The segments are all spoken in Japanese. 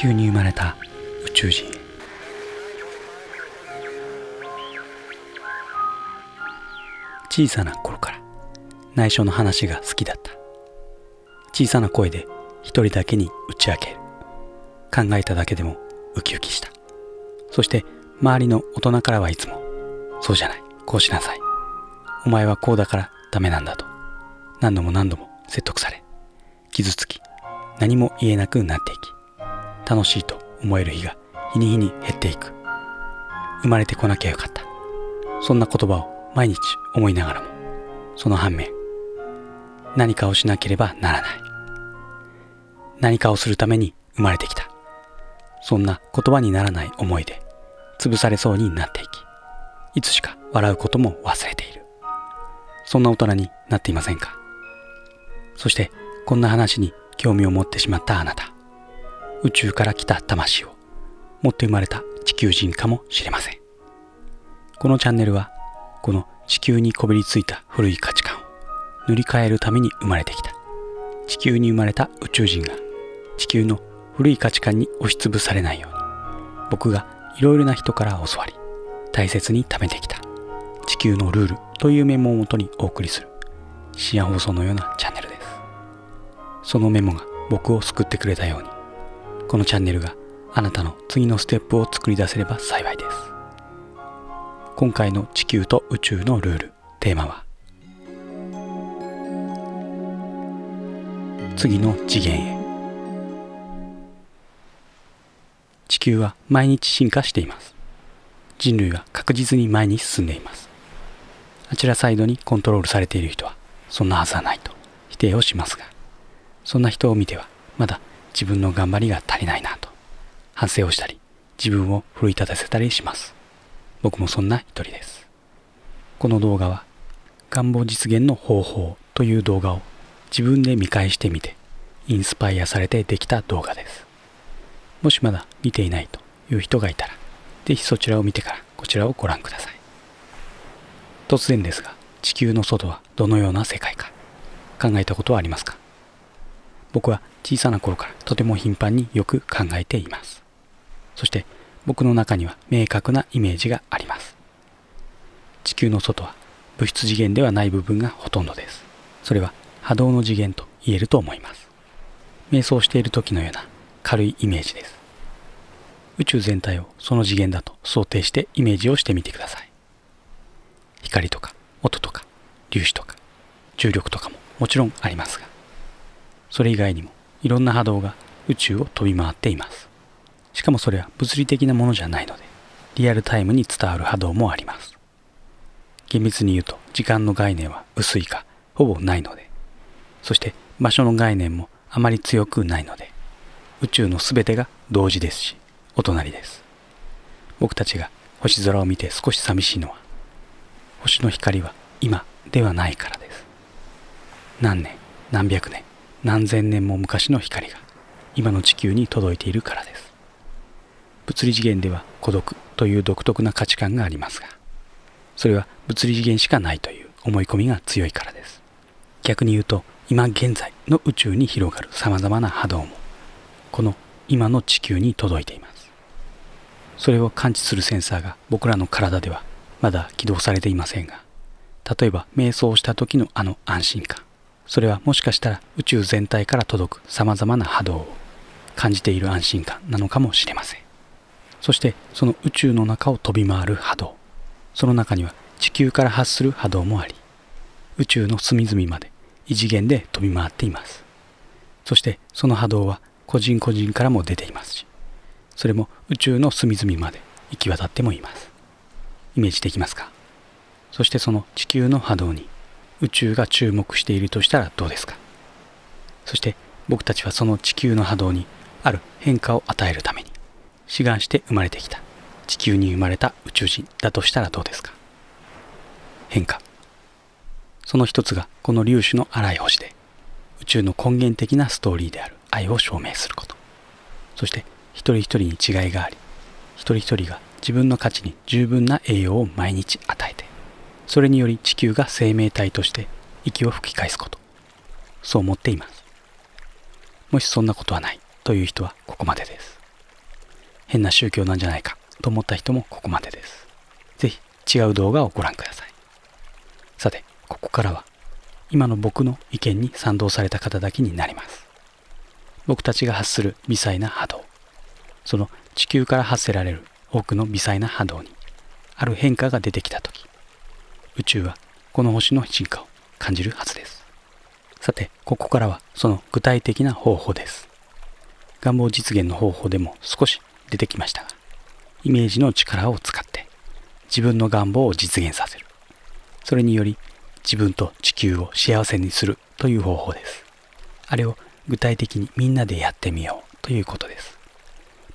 球に生まれた宇宙人。小さな頃から内緒の話が好きだった。小さな声で一人だけに打ち明ける。考えただけでもウキウキした。そして周りの大人からはいつも「そうじゃない、こうしなさい、お前はこうだからダメなんだ」と何度も何度も説得され、傷つき何も言えなくなっていき、楽しいと思える日が日に日に減っていく。生まれてこなきゃよかった、そんな言葉を毎日思いながらも、その反面何かをしなければならない、何かをするために生まれてきた、そんな言葉にならない思いで潰されそうになっていき、いつしか笑うことも忘れている。そんな大人になっていませんか？そしてこんな話に興味を持ってしまったあなた、宇宙から来た魂を持って生まれた地球人かもしれません。このチャンネルはこの地球にこびりついた古い価値観を塗り替えるために生まれてきた地球に生まれた宇宙人が、地球の古い価値観に押しつぶされないように、僕がいろいろな人から教わり大切に貯めてきた地球のルールというメモをもとにお送りする深夜放送のようなチャンネルです。そのメモが僕を救ってくれたように、このチャンネルがあなたの次のステップを作り出せれば幸いです。今回の地球と宇宙のルール、テーマは次の次元へ。地球は毎日進化しています。人類は確実に前に進んでいます。あちらサイドにコントロールされている人はそんなはずはないと否定をしますが、そんな人を見てはまだ自分の頑張りが足りないなと反省をしたり、自分を奮い立たせたりします。僕もそんな一人です。この動画は願望実現の方法という動画を自分で見返してみてインスパイアされてできた動画です。もしまだ見ていないという人がいたら、ぜひそちらを見てからこちらをご覧ください。突然ですが、地球の外はどのような世界か考えたことはありますか？僕は小さな頃からとても頻繁によく考えています。そして僕の中には明確なイメージがあります。地球の外は物質次元ではない部分がほとんどです。それは波動の次元と言えると思います。瞑想している時のような軽いイメージです。宇宙全体をその次元だと想定してイメージをしてみてください。光とか音とか粒子とか重力とかももちろんありますが、それ以外にもいろんな波動が宇宙を飛び回っています。しかもそれは物理的なものじゃないので、リアルタイムに伝わる波動もあります。厳密に言うと時間の概念は薄いかほぼないので、そして場所の概念もあまり強くないので、宇宙の全てが同時ですし、お隣です。僕たちが星空を見て少し寂しいのは、星の光は今ではないからです。何年、何百年、何千年も昔の光が今の地球に届いているからです。物理次元では孤独という独特な価値観がありますが、それは物理次元しかないという思い込みが強いからです。逆に言うと、今現在の宇宙に広がるさまざまな波動もこの今の地球に届いています。それを感知するセンサーが僕らの体ではまだ起動されていませんが、例えば瞑想をした時のあの安心感、それはもしかしたら宇宙全体から届くさまざまな波動を感じている安心感なのかもしれません。そしてその宇宙の中を飛び回る波動、その中には地球から発する波動もあり、宇宙の隅々まで異次元で飛び回っています。そしてその波動は個人個人からも出ていますし、それも宇宙の隅々まで行き渡ってもいます。イメージできますか？そしてその地球の波動に宇宙が注目しているとしたらどうですか？そして僕たちはその地球の波動にある変化を与えるために志願して生まれてきた地球に生まれた宇宙人だとしたらどうですか？変化、その一つがこの粒子の荒い星で、宇宙の根源的なストーリーである愛を証明すること。そして一人一人に違いがあり、一人一人が自分の価値に十分な栄養を毎日与えて、それにより地球が生命体として息を吹き返すこと。そう思っています。もしそんなことはないという人はここまでです。変な宗教なんじゃないかと思った人もここまでです。ぜひ違う動画をご覧ください。さて、ここからは今の僕の意見に賛同された方だけになります。僕たちが発する微細な波動。その地球から発せられる多くの微細な波動にある変化が出てきた時、宇宙はこの星の進化を感じるはずです。さて、ここからはその具体的な方法です。願望実現の方法でも少し出てきましたが、イメージの力を使って自分の願望を実現させる。それにより自分と地球を幸せにするという方法です。あれを具体的にみんなでやってみようということです。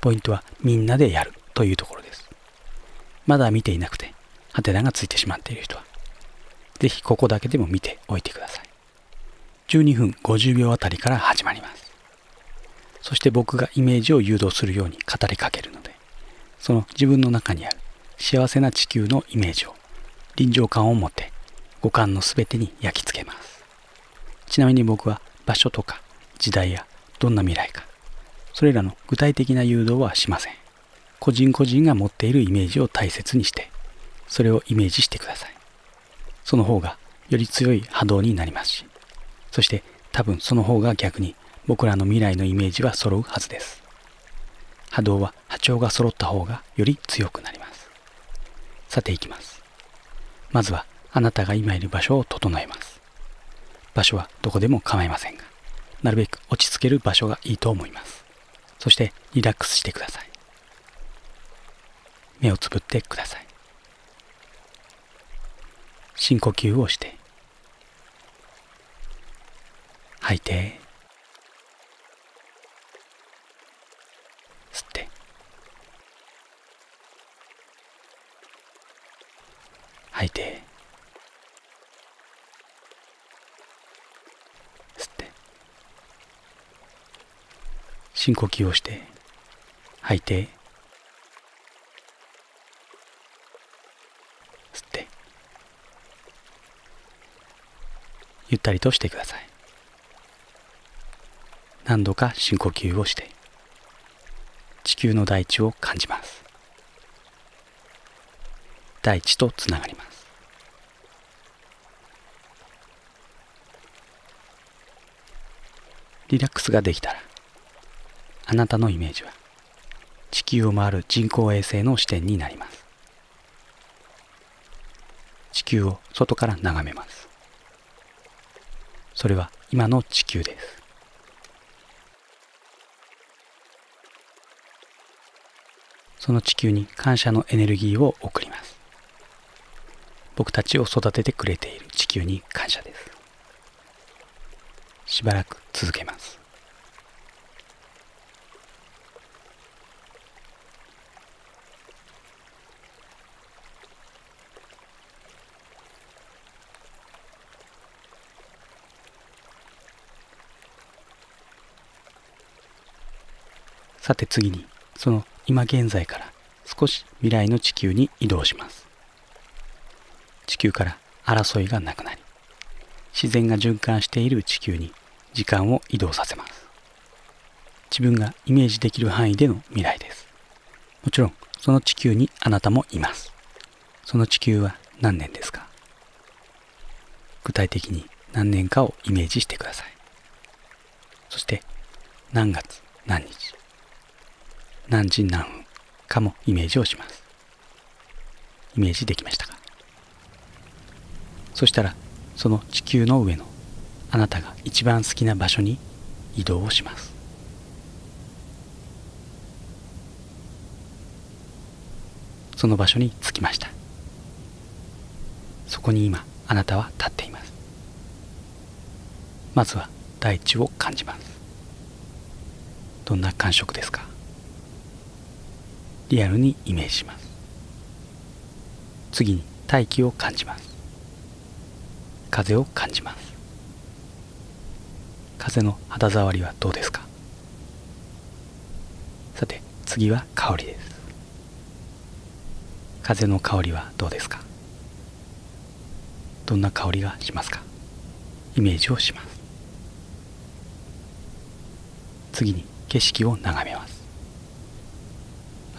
ポイントはみんなでやるというところです。まだ見ていなくて、ハテナがついてしまっている人は、ぜひここだけでも見ておいてください。12分50秒あたりから始まります。そして僕がイメージを誘導するように語りかけるので、その自分の中にある幸せな地球のイメージを臨場感を持って五感のすべてに焼き付けます。ちなみに僕は場所とか時代やどんな未来か、それらの具体的な誘導はしません。個人個人が持っているイメージを大切にして、それをイメージしてください。その方がより強い波動になりますし、そして多分その方が逆に僕らの未来のイメージは揃うはずです。波動は波長が揃った方がより強くなります。さていきます。まずはあなたが今いる場所を整えます。場所はどこでも構いませんが、なるべく落ち着ける場所がいいと思います。そしてリラックスしてください。目をつぶってください。深呼吸をして、吐いて、吸って、吐いて、吸って、深呼吸をして、吐いて、ゆったりとしてください。何度か深呼吸をして、地球の大地を感じます。大地とつながります。リラックスができたら、あなたのイメージは、地球を回る人工衛星の視点になります。地球を外から眺めます。それは今の地球です。その地球に感謝のエネルギーを送ります。僕たちを育ててくれている地球に感謝です。しばらく続けます。さて次に、その今現在から少し未来の地球に移動します。地球から争いがなくなり、自然が循環している地球に時間を移動させます。自分がイメージできる範囲での未来です。もちろん、その地球にあなたもいます。その地球は何年ですか？具体的に何年かをイメージしてください。そして、何月何日、何時何分かもイメージをします。イメージできましたか？そしたら、その地球の上のあなたが一番好きな場所に移動をします。その場所に着きました。そこに今、あなたは立っています。まずは大地を感じます。どんな感触ですか？リアルにイメージします。次に大気を感じます。風を感じます。風の肌触りはどうですか？さて、次は香りです。風の香りはどうですか？どんな香りがしますか？イメージをします。次に景色を眺めます。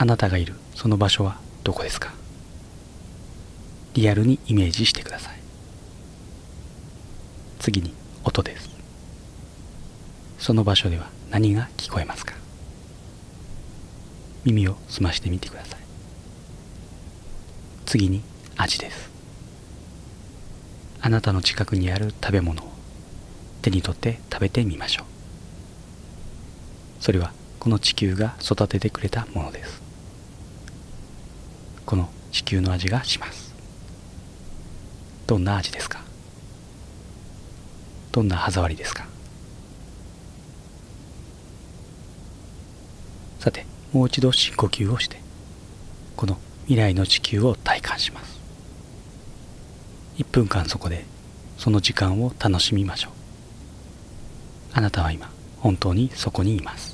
あなたがいるその場所はどこですか？リアルにイメージしてください。次に音です。その場所では何が聞こえますか？耳を澄ましてみてください。次に味です。あなたの近くにある食べ物を手に取って食べてみましょう。それはこの地球が育ててくれたものです。この地球の味がします。どんな味ですか？どんな歯触りですか？さて、もう一度深呼吸をして、この未来の地球を体感します。1分間そこで、その時間を楽しみましょう。あなたは今、本当にそこにいます。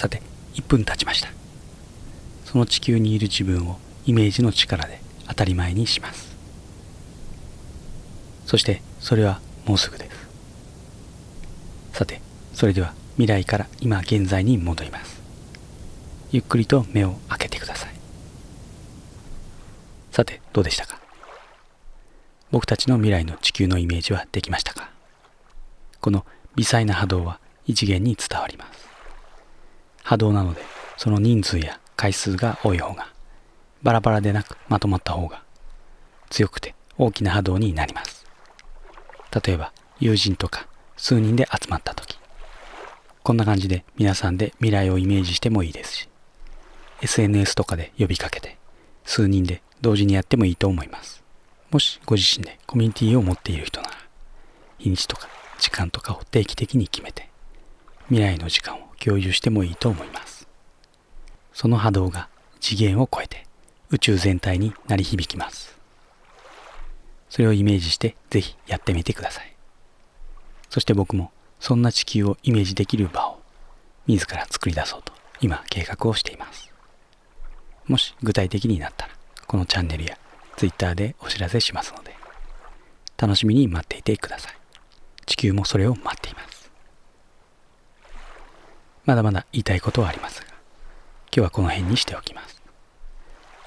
さて、1分経ちました。その地球にいる自分をイメージの力で当たり前にします。そして、それはもうすぐです。さて、それでは未来から今現在に戻ります。ゆっくりと目を開けてください。さて、どうでしたか？僕たちの未来の地球のイメージはできましたか？この微細な波動は異次元に伝わります。波動なので、その人数や回数が多い方が、バラバラでなくまとまった方が、強くて大きな波動になります。例えば、友人とか数人で集まった時、こんな感じで皆さんで未来をイメージしてもいいですし、SNS とかで呼びかけて、数人で同時にやってもいいと思います。もしご自身でコミュニティを持っている人なら、日にちとか時間とかを定期的に決めて、未来の時間を共有してもいいと思います。その波動が次元を超えて宇宙全体に鳴り響きます。それをイメージしてぜひやってみてください。そして僕もそんな地球をイメージできる場を自ら作り出そうと今計画をしています。もし具体的になったらこのチャンネルや Twitter でお知らせしますので楽しみに待っていてください。地球もそれを待っています。まだまだ言いたいことはありますが、今日はこの辺にしておきます。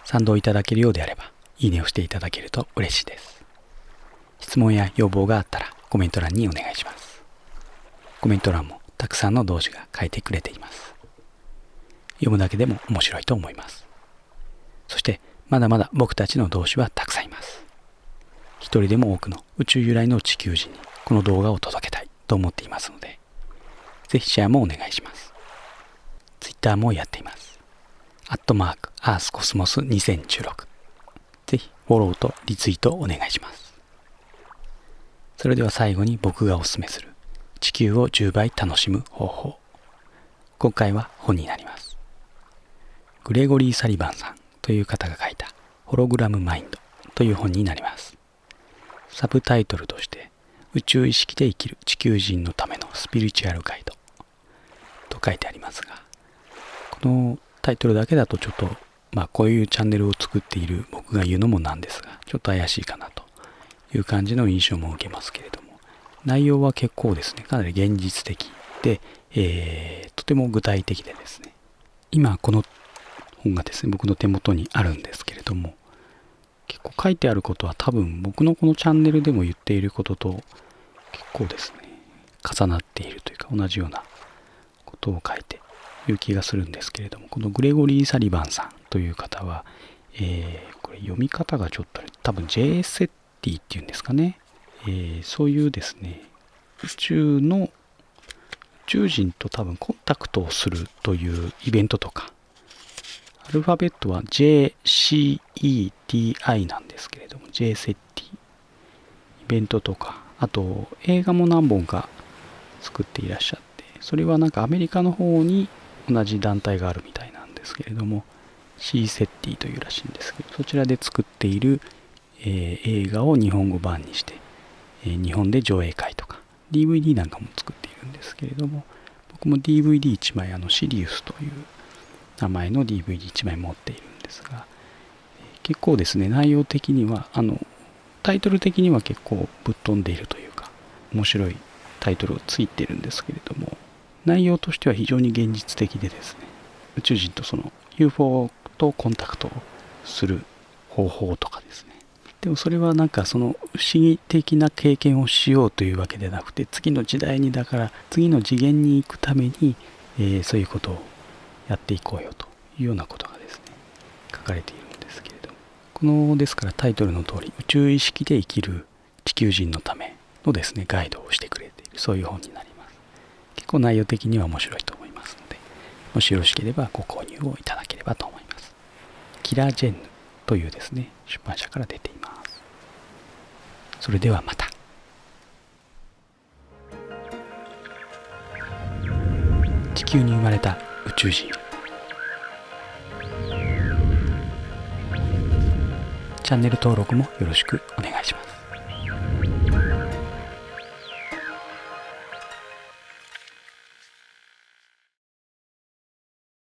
賛同いただけるようであれば、いいねをしていただけると嬉しいです。質問や要望があったらコメント欄にお願いします。コメント欄もたくさんの同志が書いてくれています。読むだけでも面白いと思います。そして、まだまだ僕たちの同志はたくさんいます。一人でも多くの宇宙由来の地球人にこの動画を届けたいと思っていますので、ぜひシェアもお願いします。Twitter もやっています。@EarthCosmos2016。ぜひフォローとリツイートお願いします。それでは最後に僕がおすすめする地球を10倍楽しむ方法。今回は本になります。グレゴリー・サリバンさんという方が書いたホログラムマインドという本になります。サブタイトルとして宇宙意識で生きる地球人のためのスピリチュアルガイドと書いてありますが、このタイトルだけだとちょっと、こういうチャンネルを作っている僕が言うのもなんですが、ちょっと怪しいかなという感じの印象も受けますけれども、内容は結構ですね、かなり現実的で、とても具体的でですね、今この本がですね、僕の手元にあるんですけれども、結構書いてあることは多分僕のこのチャンネルでも言っていることと結構ですね、重なっているというか同じようなことを書いていう気がするんですけれども、このグレゴリー・サリバンさんという方は、これ読み方がちょっと多分 JCETI っていうんですかね、そういうですね、宇宙人と多分コンタクトをするというイベントとか、アルファベットは JCETI なんですけれども、JCETI イベントとか、あと映画も何本か作っていらっしゃって、それはなんかアメリカの方に同じ団体があるみたいなんですけれども、JCETI というらしいんですけど、そちらで作っている、映画を日本語版にして、日本で上映会とか、DVD なんかも作っているんですけれども、僕も DVD1 枚、シリウスという名前の DVD1 枚持っているんですが、結構ですね、内容的には、タイトル的には結構ぶっ飛んでいるというか、面白いタイトルをついてるんですけれども、内容としては非常に現実的でですね、宇宙人とその UFO とコンタクトをする方法とかですね。でもそれはなんかその不思議的な経験をしようというわけでなくて、次の時代にだから次の次元に行くために、そういうことをやっていこうよというようなことがですね、書かれているんですけれども、このですからタイトルの通り、宇宙意識で生きる地球人のためのですね、ガイドをしてくれている、そういう本になります。結構内容的には面白いと思いますので、もしよろしければご購入をいただければと思います。キラジェンヌというですね、出版社から出ています。それではまた。地球に生まれた宇宙人。チャンネル登録もよろしくお願いします。